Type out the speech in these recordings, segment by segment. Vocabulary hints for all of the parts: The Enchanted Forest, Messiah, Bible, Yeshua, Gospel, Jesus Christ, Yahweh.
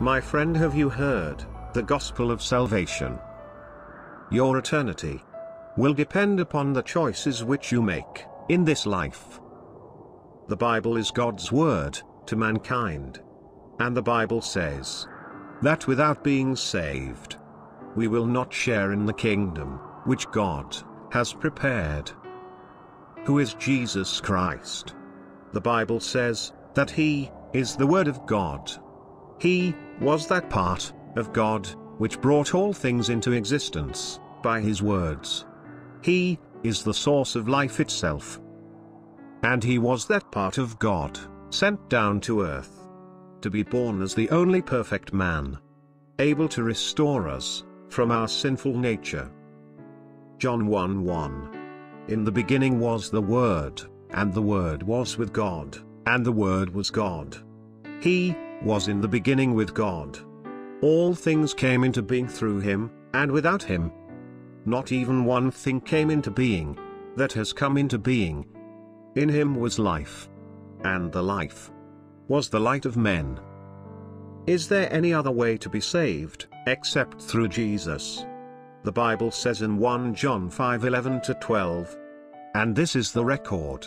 My friend, have you heard the gospel of salvation? Your eternity will depend upon the choices which you make in this life. The Bible is God's word to mankind. And the Bible says that without being saved, we will not share in the kingdom which God has prepared. Who is Jesus Christ? The Bible says that He is the Word of God. He was that part of God which brought all things into existence by His words. He is the source of life itself. And He was that part of God sent down to earth to be born as the only perfect man, able to restore us from our sinful nature. John 1:1. In the beginning was the Word, and the Word was with God, and the Word was God. He was in the beginning with God. All things came into being through Him, and without Him, not even one thing came into being that has come into being. In Him was life, and the life was the light of men. Is there any other way to be saved except through Jesus? The Bible says in 1 John 5:11-12, and this is the record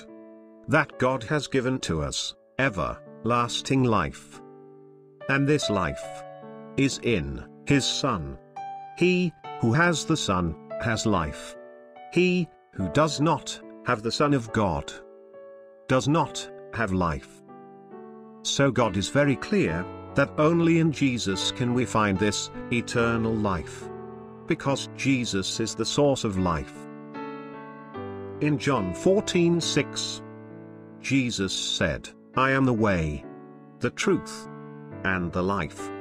that God has given to us, everlasting life. And this life is in His Son. He who has the Son has life. He who does not have the Son of God does not have life. So God is very clear that only in Jesus can we find this eternal life, because Jesus is the source of life. In John 14:6, Jesus said, I am the way, the truth, and the life.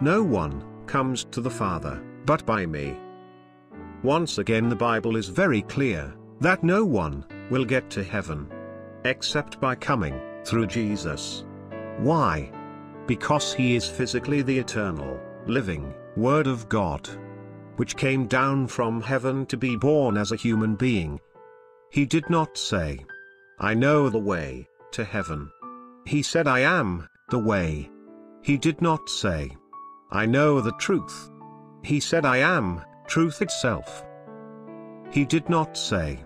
No one comes to the Father but by me. Once again, the Bible is very clear that no one will get to heaven except by coming through Jesus. Why? Because He is physically the eternal, living Word of God, which came down from heaven to be born as a human being. He did not say, I know the way to heaven. He said, I am the way. He did not say, I know the truth. He said, I am truth itself. He did not say,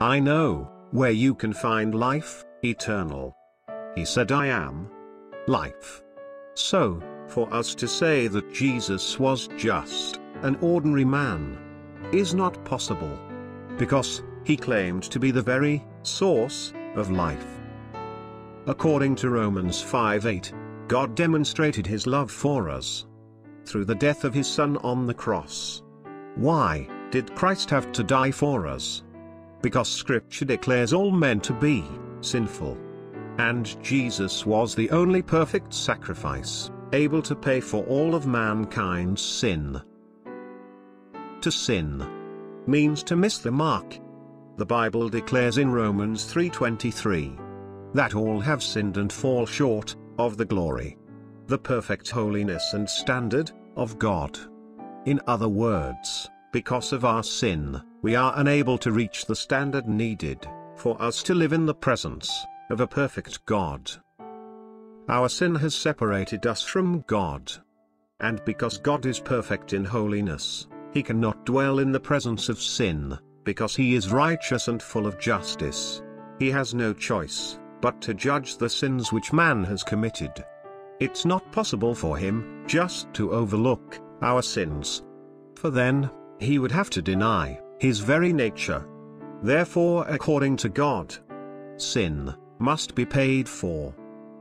I know where you can find life eternal. He said, I am life. So, for us to say that Jesus was just an ordinary man is not possible, because He claimed to be the very source of life. According to Romans 5:8, God demonstrated His love for us through the death of His Son on the cross. Why did Christ have to die for us? Because Scripture declares all men to be sinful. And Jesus was the only perfect sacrifice, able to pay for all of mankind's sin. To sin means to miss the mark. The Bible declares in Romans 3:23 that all have sinned and fall short of the glory, the perfect holiness and standard of God. In other words, because of our sin, we are unable to reach the standard needed for us to live in the presence of a perfect God. Our sin has separated us from God. And because God is perfect in holiness, He cannot dwell in the presence of sin, because He is righteous and full of justice. He has no choice but to judge the sins which man has committed. It's not possible for Him just to overlook our sins, for then He would have to deny His very nature. Therefore, according to God, sin must be paid for.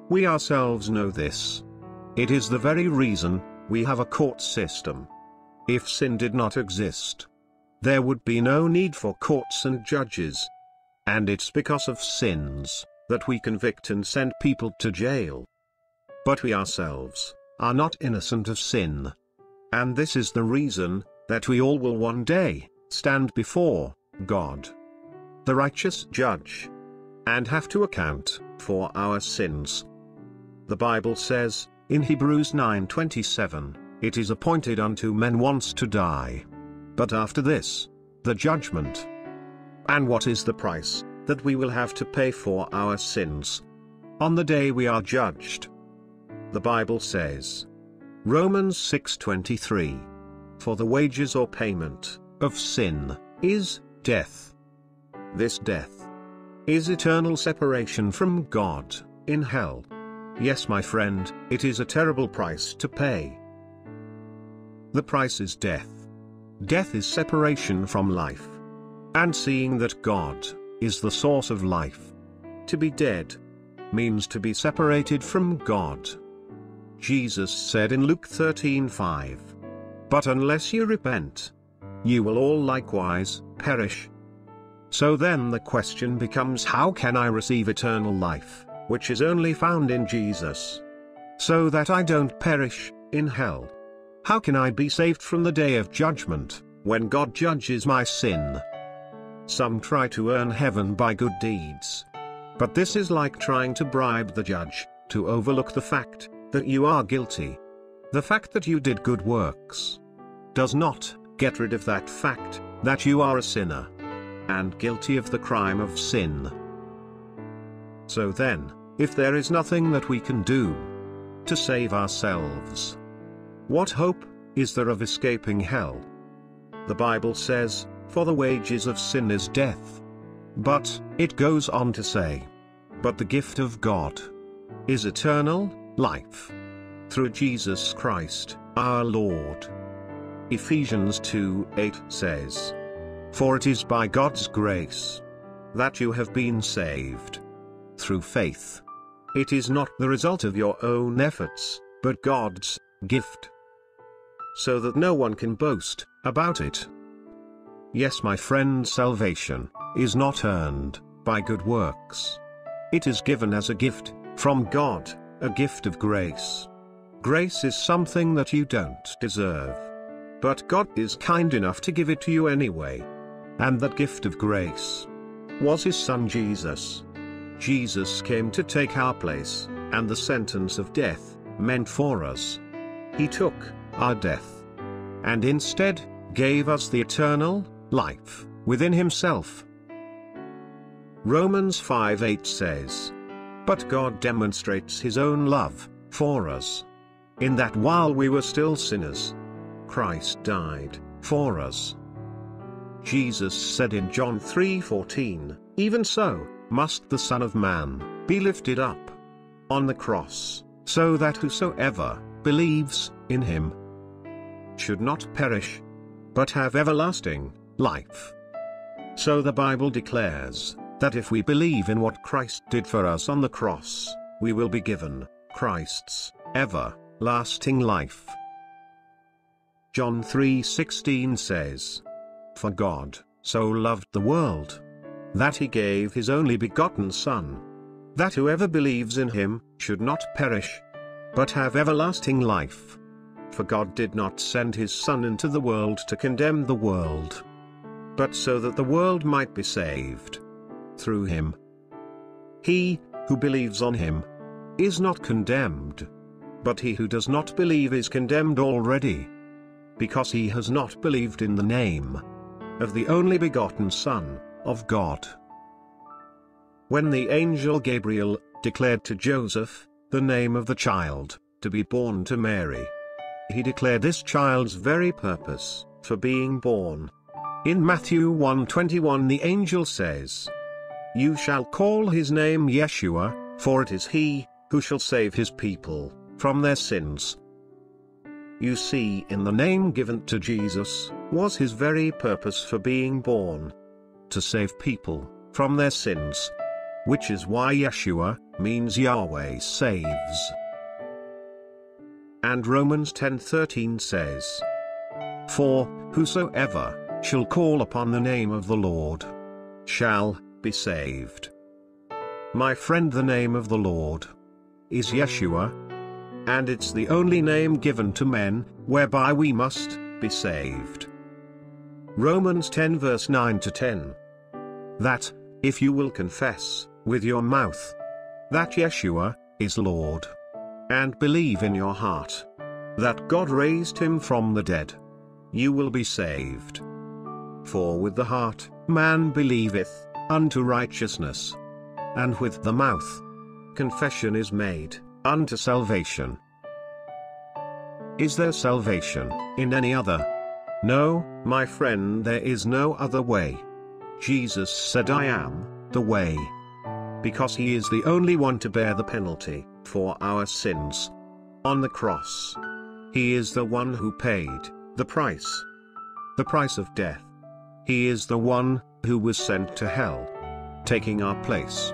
We ourselves know this. It is the very reason we have a court system. If sin did not exist, there would be no need for courts and judges. And it's because of sins that we convict and send people to jail. But we ourselves are not innocent of sin. And this is the reason that we all will one day stand before God, the righteous judge, and have to account for our sins. The Bible says, in Hebrews 9:27, it is appointed unto men once to die, but after this, the judgment. And what is the price that we will have to pay for our sins on the day we are judged? The Bible says, Romans 6:23. For the wages or payment of sin is death. This death is eternal separation from God, in hell. Yes, my friend, it is a terrible price to pay. The price is death. Death is separation from life. And seeing that God is the source of life, to be dead means to be separated from God. Jesus said in Luke 13:5, "But unless you repent, you will all likewise perish." So then the question becomes, how can I receive eternal life, which is only found in Jesus, so that I don't perish in hell? How can I be saved from the day of judgment, when God judges my sin? Some try to earn heaven by good deeds. But this is like trying to bribe the judge to overlook the fact that you are guilty. The fact that you did good works does not get rid of that fact that you are a sinner and guilty of the crime of sin. So then, if there is nothing that we can do to save ourselves, what hope is there of escaping hell? The Bible says, "For the wages of sin is death." But it goes on to say, "But the gift of God is eternal life through Jesus Christ, our Lord." Ephesians 2:8 says, "For it is by God's grace that you have been saved through faith. It is not the result of your own efforts, but God's gift, so that no one can boast about it." Yes, my friend, salvation is not earned by good works. It is given as a gift from God, a gift of grace. Grace is something that you don't deserve, but God is kind enough to give it to you anyway. And that gift of grace was His Son Jesus. Jesus came to take our place, and the sentence of death meant for us. He took our death, and instead gave us the eternal life within Himself. Romans 5:8 says, "But God demonstrates His own love for us, in that while we were still sinners, Christ died for us." Jesus said in John 3:14, "Even so, must the Son of Man be lifted up on the cross, so that whosoever believes in Him should not perish, but have everlasting life." So the Bible declares that if we believe in what Christ did for us on the cross, we will be given Christ's everlasting life. John 3:16 says, "For God so loved the world, that He gave His only begotten Son, that whoever believes in Him should not perish, but have everlasting life. For God did not send His Son into the world to condemn the world, but so that the world might be saved through Him. He who believes on Him is not condemned, but he who does not believe is condemned already, because he has not believed in the name of the only begotten Son of God." When the angel Gabriel declared to Joseph the name of the child to be born to Mary, he declared this child's very purpose for being born. In Matthew 1:21, the angel says, "You shall call his name Yeshua, for it is he who shall save his people from their sins." You see, in the name given to Jesus was His very purpose for being born, to save people from their sins, which is why Yeshua means Yahweh saves. And Romans 10:13 says, "For whosoever shall call upon the name of the Lord shall be saved." My friend, the name of the Lord is Yeshua, and it's the only name given to men whereby we must be saved. Romans 10:9-10. "That, if you will confess with your mouth that Yeshua is Lord, and believe in your heart that God raised Him from the dead, you will be saved. For with the heart man believeth unto righteousness, and with the mouth confession is made unto salvation." Is there salvation in any other? No, my friend, there is no other way. Jesus said, I am the way. Because he is the only one to bear the penalty for our sins. On the cross, he is the one who paid the price of death. He is the one who was sent to hell, taking our place.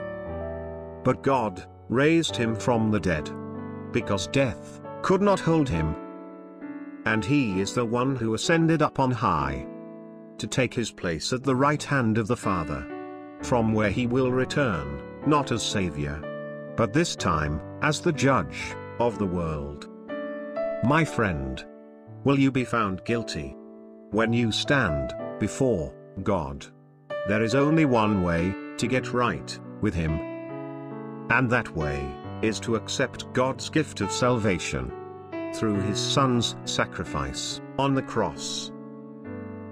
But God raised him from the dead, because death could not hold him. And he is the one who ascended up on high, to take his place at the right hand of the Father, from where he will return, not as Savior, but this time, as the Judge of the world. My friend, will you be found guilty? When you stand before God, there is only one way to get right with him. And that way is to accept God's gift of salvation through his Son's sacrifice on the cross.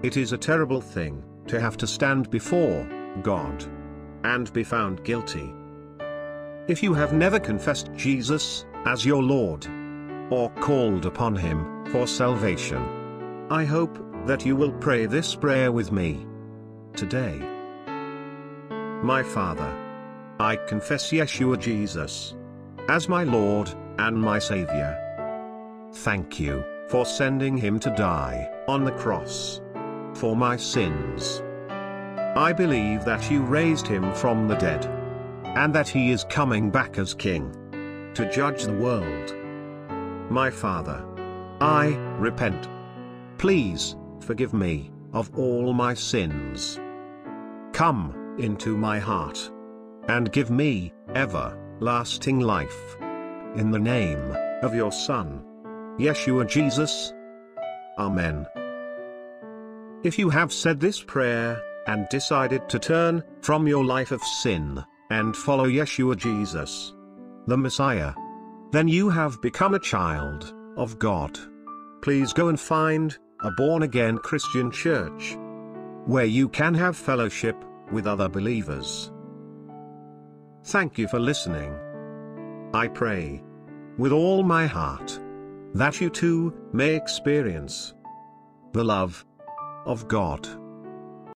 It is a terrible thing to have to stand before God and be found guilty. If you have never confessed Jesus as your Lord or called upon him for salvation, I hope that you will pray this prayer with me today. My Father, I confess Yeshua Jesus as my Lord and my Savior. Thank you for sending him to die on the cross for my sins. I believe that you raised him from the dead, and that he is coming back as King to judge the world. My Father, I repent. Please forgive me of all my sins. Come into my heart and give me everlasting life. In the name of your Son, Yeshua Jesus. Amen. If you have said this prayer and decided to turn from your life of sin and follow Yeshua Jesus, the Messiah, then you have become a child of God. Please go and find a born-again Christian church where you can have fellowship with other believers. Thank you for listening. I pray with all my heart that you too may experience the love of God.